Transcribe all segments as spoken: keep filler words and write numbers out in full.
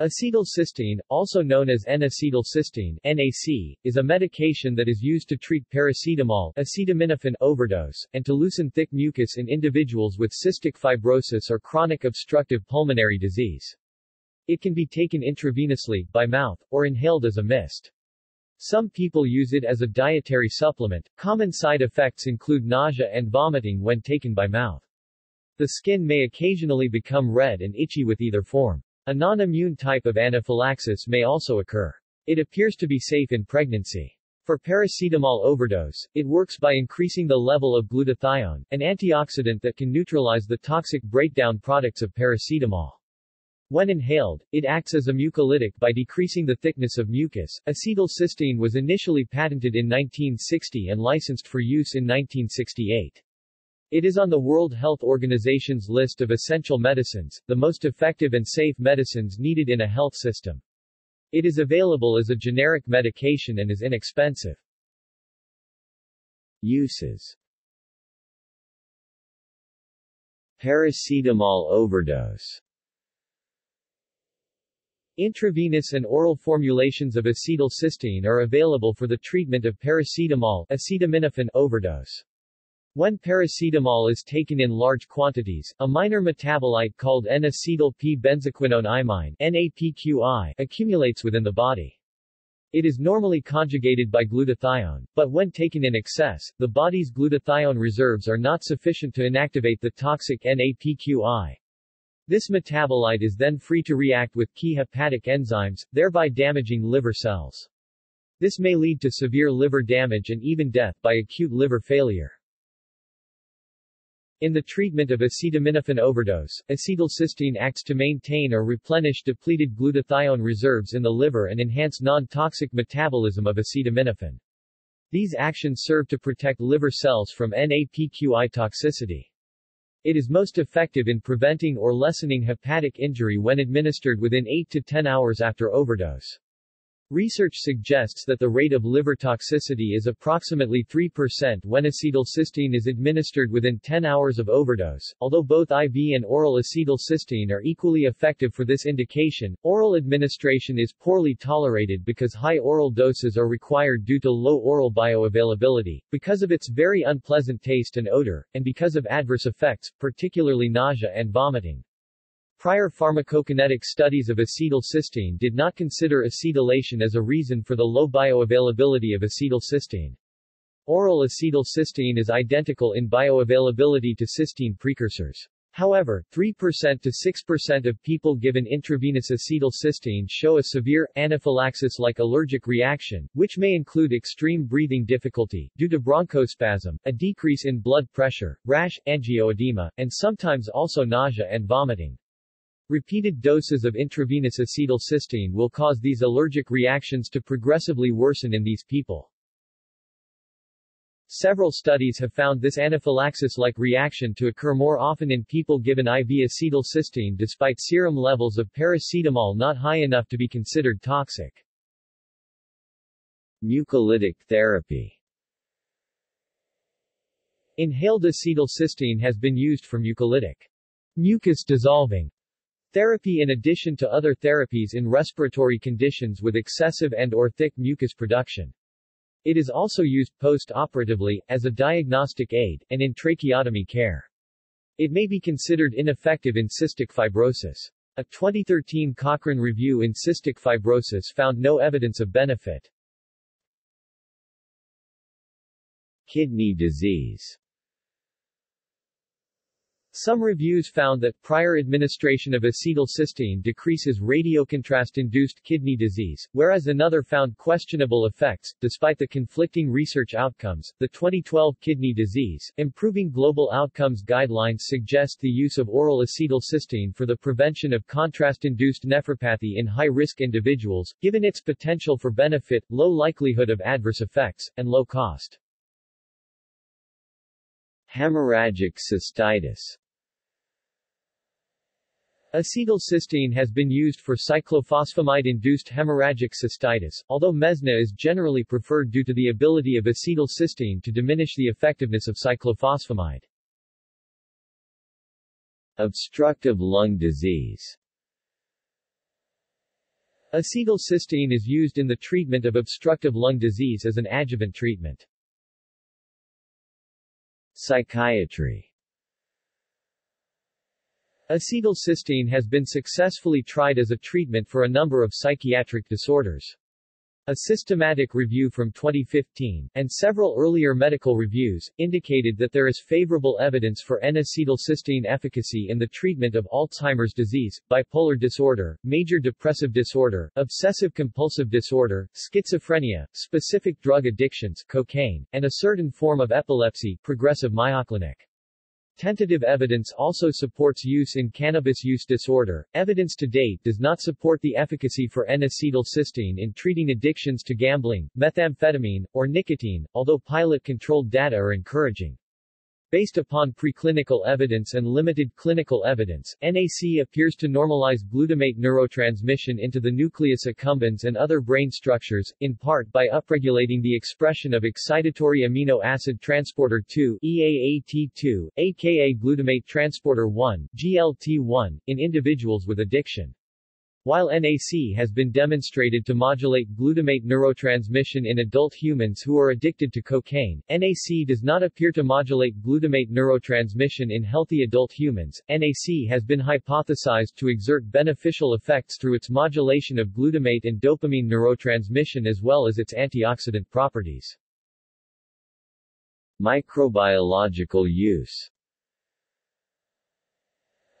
Acetylcysteine, also known as N-acetylcysteine (N A C), is a medication that is used to treat paracetamol acetaminophen overdose, and to loosen thick mucus in individuals with cystic fibrosis or chronic obstructive pulmonary disease. It can be taken intravenously, by mouth, or inhaled as a mist. Some people use it as a dietary supplement. Common side effects include nausea and vomiting when taken by mouth. The skin may occasionally become red and itchy with either form. A non-immune type of anaphylaxis may also occur. It appears to be safe in pregnancy. For paracetamol overdose, it works by increasing the level of glutathione, an antioxidant that can neutralize the toxic breakdown products of paracetamol. When inhaled, it acts as a mucolytic by decreasing the thickness of mucus. Acetylcysteine was initially patented in nineteen sixty and licensed for use in nineteen sixty-eight. It is on the World Health Organization's list of essential medicines, the most effective and safe medicines needed in a health system. It is available as a generic medication and is inexpensive. Uses: Paracetamol overdose. Intravenous and oral formulations of acetylcysteine are available for the treatment of paracetamol acetaminophen overdose. When paracetamol is taken in large quantities, a minor metabolite called N acetyl P benzoquinone imine (N A P Q I) accumulates within the body. It is normally conjugated by glutathione, but when taken in excess, the body's glutathione reserves are not sufficient to inactivate the toxic N A P Q I. This metabolite is then free to react with key hepatic enzymes, thereby damaging liver cells. This may lead to severe liver damage and even death by acute liver failure. In the treatment of acetaminophen overdose, acetylcysteine acts to maintain or replenish depleted glutathione reserves in the liver and enhance non-toxic metabolism of acetaminophen. These actions serve to protect liver cells from N A P Q I toxicity. It is most effective in preventing or lessening hepatic injury when administered within eight to ten hours after overdose. Research suggests that the rate of liver toxicity is approximately three percent when acetylcysteine is administered within ten hours of overdose. Although both I V and oral acetylcysteine are equally effective for this indication, oral administration is poorly tolerated because high oral doses are required due to low oral bioavailability, because of its very unpleasant taste and odor, and because of adverse effects, particularly nausea and vomiting. Prior pharmacokinetic studies of acetylcysteine did not consider acetylation as a reason for the low bioavailability of acetylcysteine. Oral acetylcysteine is identical in bioavailability to cysteine precursors. However, three percent to six percent of people given intravenous acetylcysteine show a severe, anaphylaxis-like allergic reaction, which may include extreme breathing difficulty, due to bronchospasm, a decrease in blood pressure, rash, angioedema, and sometimes also nausea and vomiting. Repeated doses of intravenous acetylcysteine will cause these allergic reactions to progressively worsen in these people. Several studies have found this anaphylaxis-like reaction to occur more often in people given I V acetylcysteine despite serum levels of paracetamol not high enough to be considered toxic. Mucolytic therapy. Inhaled acetylcysteine has been used for mucolytic mucus-dissolving therapy in addition to other therapies in respiratory conditions with excessive and/or thick mucus production. It is also used post-operatively, as a diagnostic aid, and in tracheotomy care. It may be considered ineffective in cystic fibrosis. A twenty thirteen Cochrane review in cystic fibrosis found no evidence of benefit. Kidney disease. Some reviews found that prior administration of acetylcysteine decreases radiocontrast-induced kidney disease, whereas another found questionable effects. Despite the conflicting research outcomes, the twenty twelve Kidney Disease, Improving Global Outcomes Guidelines suggest the use of oral acetylcysteine for the prevention of contrast-induced nephropathy in high-risk individuals, given its potential for benefit, low likelihood of adverse effects, and low cost. Hemorrhagic cystitis. Acetylcysteine has been used for cyclophosphamide-induced hemorrhagic cystitis, although mesna is generally preferred due to the ability of acetylcysteine to diminish the effectiveness of cyclophosphamide. Obstructive lung disease. Acetylcysteine is used in the treatment of obstructive lung disease as an adjuvant treatment. Psychiatry. Acetylcysteine has been successfully tried as a treatment for a number of psychiatric disorders. A systematic review from twenty fifteen, and several earlier medical reviews, indicated that there is favorable evidence for N-acetylcysteine efficacy in the treatment of Alzheimer's disease, bipolar disorder, major depressive disorder, obsessive-compulsive disorder, schizophrenia, specific drug addictions, cocaine, and a certain form of epilepsy, progressive myoclonic. Tentative evidence also supports use in cannabis use disorder. Evidence to date does not support the efficacy for N-acetylcysteine in treating addictions to gambling, methamphetamine, or nicotine, although pilot-controlled data are encouraging. Based upon preclinical evidence and limited clinical evidence, N A C appears to normalize glutamate neurotransmission into the nucleus accumbens and other brain structures, in part by upregulating the expression of excitatory amino acid transporter two E A A T two, aka glutamate transporter one, G L T one, in individuals with addiction. While N A C has been demonstrated to modulate glutamate neurotransmission in adult humans who are addicted to cocaine, N A C does not appear to modulate glutamate neurotransmission in healthy adult humans. N A C has been hypothesized to exert beneficial effects through its modulation of glutamate and dopamine neurotransmission as well as its antioxidant properties. Microbiological use.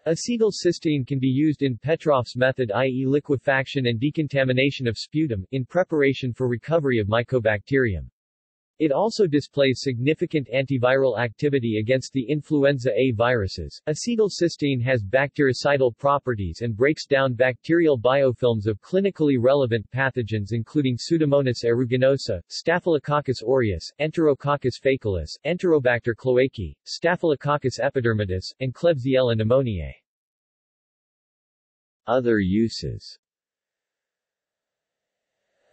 Acetylcysteine can be used in Petroff's method, that is liquefaction and decontamination of sputum, in preparation for recovery of Mycobacterium. It also displays significant antiviral activity against the influenza A viruses. Acetylcysteine has bactericidal properties and breaks down bacterial biofilms of clinically relevant pathogens including Pseudomonas aeruginosa, Staphylococcus aureus, Enterococcus faecalis, Enterobacter cloacae, Staphylococcus epidermidis, and Klebsiella pneumoniae. Other uses.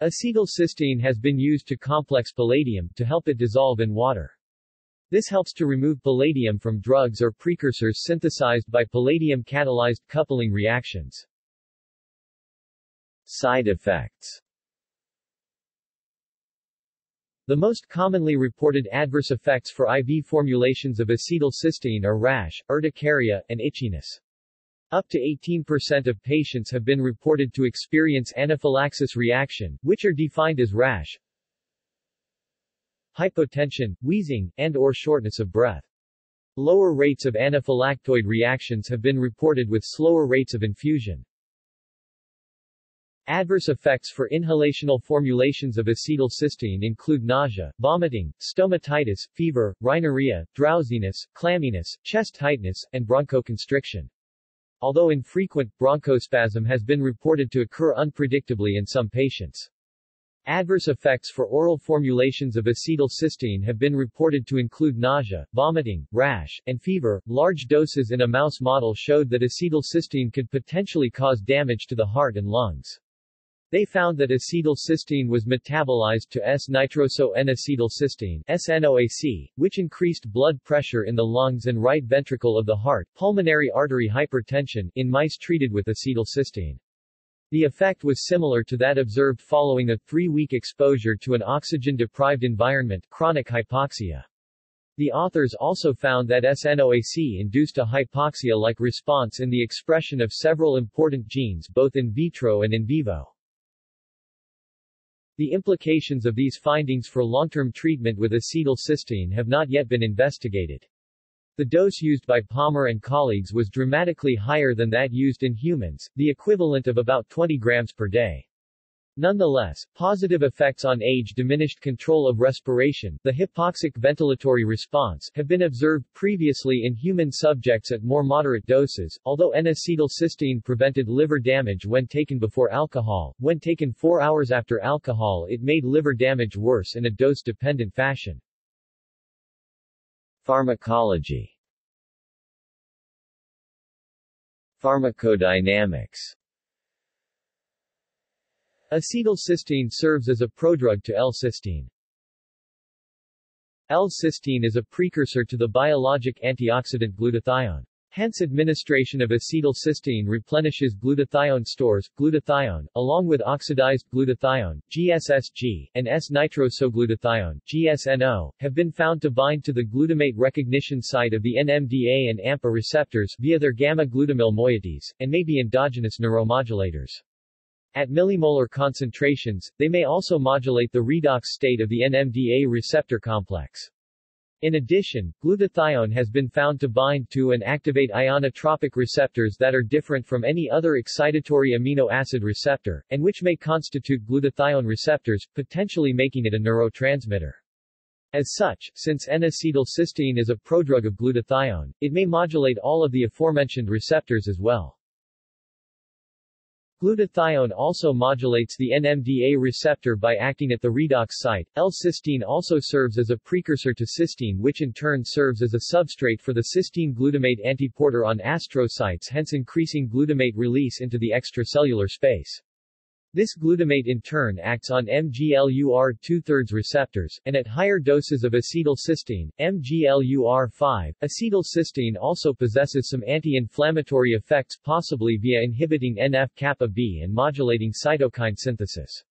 Acetylcysteine has been used to complex palladium to help it dissolve in water. This helps to remove palladium from drugs or precursors synthesized by palladium-catalyzed coupling reactions. Side effects. The most commonly reported adverse effects for I V formulations of acetylcysteine are rash, urticaria, and itchiness. Up to eighteen percent of patients have been reported to experience anaphylaxis reaction, which are defined as rash, hypotension, wheezing, and or shortness of breath. Lower rates of anaphylactoid reactions have been reported with slower rates of infusion. Adverse effects for inhalational formulations of acetylcysteine include nausea, vomiting, stomatitis, fever, rhinorrhea, drowsiness, clamminess, chest tightness, and bronchoconstriction. Although infrequent, bronchospasm has been reported to occur unpredictably in some patients. Adverse effects for oral formulations of acetylcysteine have been reported to include nausea, vomiting, rash, and fever. Large doses in a mouse model showed that acetylcysteine could potentially cause damage to the heart and lungs. They found that acetylcysteine was metabolized to S-nitroso-N-acetylcysteine S N O A C, which increased blood pressure in the lungs and right ventricle of the heart, pulmonary artery hypertension, in mice treated with acetylcysteine. The effect was similar to that observed following a three-week exposure to an oxygen-deprived environment, chronic hypoxia. The authors also found that S N O A C induced a hypoxia-like response in the expression of several important genes both in vitro and in vivo. The implications of these findings for long-term treatment with acetylcysteine have not yet been investigated. The dose used by Palmer and colleagues was dramatically higher than that used in humans, the equivalent of about twenty grams per day. Nonetheless, positive effects on age, diminished control of respiration, the hypoxic ventilatory response, have been observed previously in human subjects at more moderate doses. Although N-acetylcysteine prevented liver damage when taken before alcohol, when taken four hours after alcohol it made liver damage worse in a dose-dependent fashion. Pharmacology. Pharmacodynamics. Acetylcysteine serves as a prodrug to L-cysteine. L-cysteine is a precursor to the biologic antioxidant glutathione. Hence administration of acetylcysteine replenishes glutathione stores. Glutathione, along with oxidized glutathione, G S S G, and S-nitrosoglutathione, G S N O, have been found to bind to the glutamate recognition site of the N M D A and AMPA receptors via their gamma-glutamyl moieties, and may be endogenous neuromodulators. At millimolar concentrations, they may also modulate the redox state of the N M D A receptor complex. In addition, glutathione has been found to bind to and activate ionotropic receptors that are different from any other excitatory amino acid receptor, and which may constitute glutathione receptors, potentially making it a neurotransmitter. As such, since N-acetylcysteine is a prodrug of glutathione, it may modulate all of the aforementioned receptors as well. Glutathione also modulates the N M D A receptor by acting at the redox site. L-cysteine also serves as a precursor to cysteine, which in turn serves as a substrate for the cysteine glutamate antiporter on astrocytes, hence increasing glutamate release into the extracellular space. This glutamate in turn acts on m G L U R two thirds receptors, and at higher doses of acetylcysteine, m G L U R five, acetylcysteine also possesses some anti-inflammatory effects, possibly via inhibiting N F kappa B and modulating cytokine synthesis.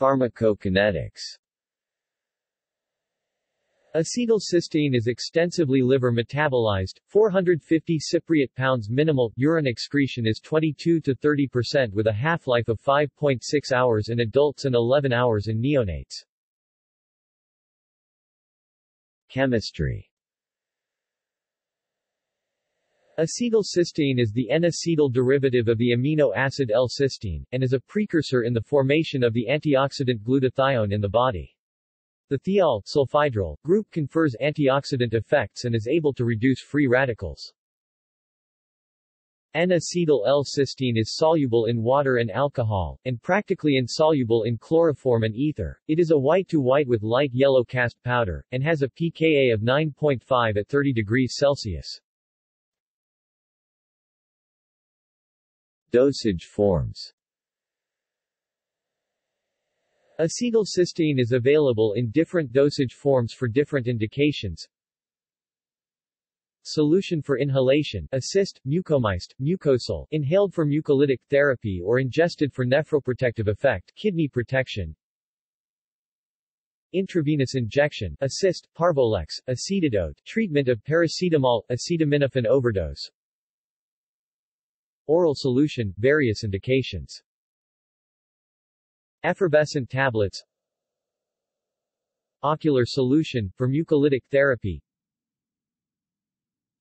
Pharmacokinetics. Acetylcysteine is extensively liver metabolized, four hundred fifty Cypriot pounds minimal, urine excretion is twenty-two to thirty percent with a half-life of five point six hours in adults and eleven hours in neonates. Chemistry. Acetylcysteine is the N-acetyl derivative of the amino acid L-cysteine, and is a precursor in the formation of the antioxidant glutathione in the body. The thiol sulfhydryl group confers antioxidant effects and is able to reduce free radicals. N-acetyl-L-cysteine is soluble in water and alcohol, and practically insoluble in chloroform and ether. It is a white to white with light yellow cast powder, and has a pKa of nine point five at thirty degrees Celsius. Dosage forms. Acetylcysteine is available in different dosage forms for different indications. Solution for inhalation, assist, mucomyced, mucosal, inhaled for mucolytic therapy or ingested for nephroprotective effect, kidney protection. Intravenous injection, assist, parvolex, acetadote, treatment of paracetamol, acetaminophen overdose. Oral solution, various indications. Effervescent tablets. Ocular solution, for mucolytic therapy.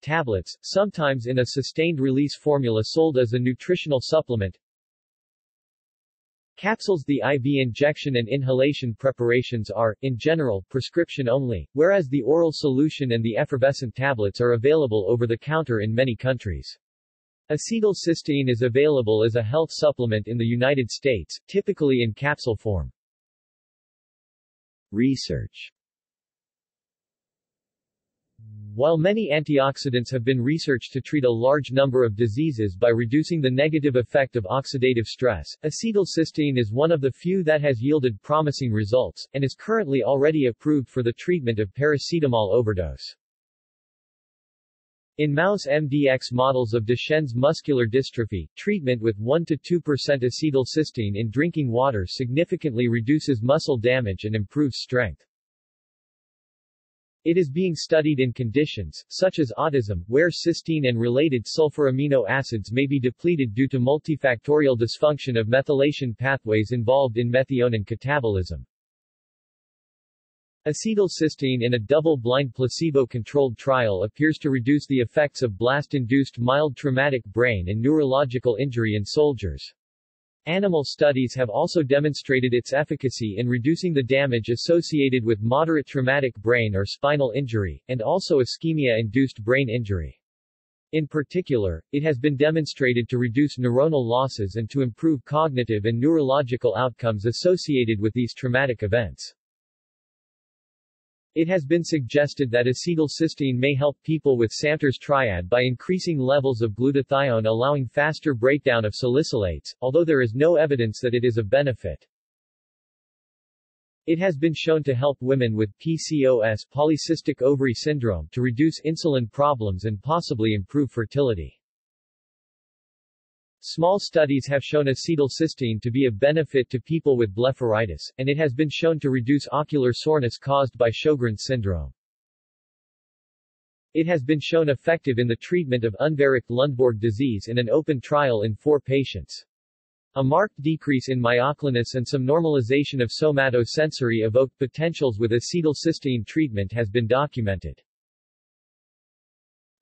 Tablets, sometimes in a sustained-release formula sold as a nutritional supplement. Capsules. The I V injection and inhalation preparations are, in general, prescription only, whereas the oral solution and the effervescent tablets are available over-the-counter in many countries. Acetylcysteine is available as a health supplement in the United States, typically in capsule form. Research. While many antioxidants have been researched to treat a large number of diseases by reducing the negative effect of oxidative stress, acetylcysteine is one of the few that has yielded promising results, and is currently already approved for the treatment of paracetamol overdose. In mouse M D X models of Duchenne's muscular dystrophy, treatment with one to two percent acetylcysteine in drinking water significantly reduces muscle damage and improves strength. It is being studied in conditions, such as autism, where cysteine and related sulfur amino acids may be depleted due to multifactorial dysfunction of methylation pathways involved in methionine catabolism. Acetylcysteine in a double-blind placebo-controlled trial appears to reduce the effects of blast-induced mild traumatic brain and neurological injury in soldiers. Animal studies have also demonstrated its efficacy in reducing the damage associated with moderate traumatic brain or spinal injury, and also ischemia-induced brain injury. In particular, it has been demonstrated to reduce neuronal losses and to improve cognitive and neurological outcomes associated with these traumatic events. It has been suggested that acetylcysteine may help people with Samter's triad by increasing levels of glutathione, allowing faster breakdown of salicylates, although there is no evidence that it is of benefit. It has been shown to help women with P C O S polycystic ovary syndrome to reduce insulin problems and possibly improve fertility. Small studies have shown acetylcysteine to be of benefit to people with blepharitis, and it has been shown to reduce ocular soreness caused by Sjogren's syndrome. It has been shown effective in the treatment of Unverricht-Lundborg disease in an open trial in four patients. A marked decrease in myoclonus and some normalization of somatosensory-evoked potentials with acetylcysteine treatment has been documented.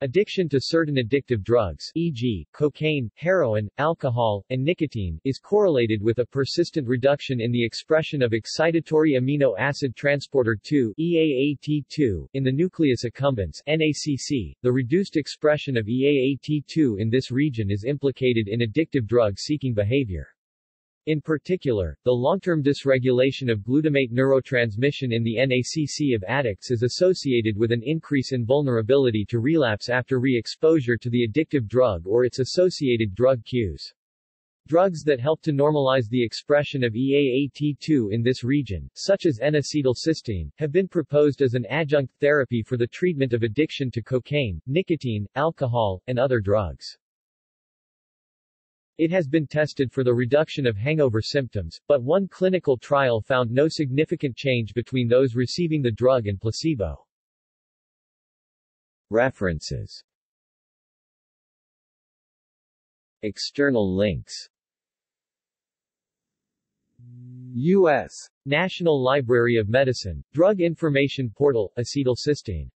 Addiction to certain addictive drugs, for example, cocaine, heroin, alcohol, and nicotine, is correlated with a persistent reduction in the expression of excitatory amino acid transporter two E A A T two in the nucleus accumbens (N A C C). The reduced expression of E A A T two in this region is implicated in addictive drug-seeking behavior. In particular, the long-term dysregulation of glutamate neurotransmission in the N A C C of addicts is associated with an increase in vulnerability to relapse after re-exposure to the addictive drug or its associated drug cues. Drugs that help to normalize the expression of E A A T two in this region, such as N-acetylcysteine, have been proposed as an adjunct therapy for the treatment of addiction to cocaine, nicotine, alcohol, and other drugs. It has been tested for the reduction of hangover symptoms, but one clinical trial found no significant change between those receiving the drug and placebo. References. External links. U S National Library of Medicine, Drug Information Portal, acetylcysteine.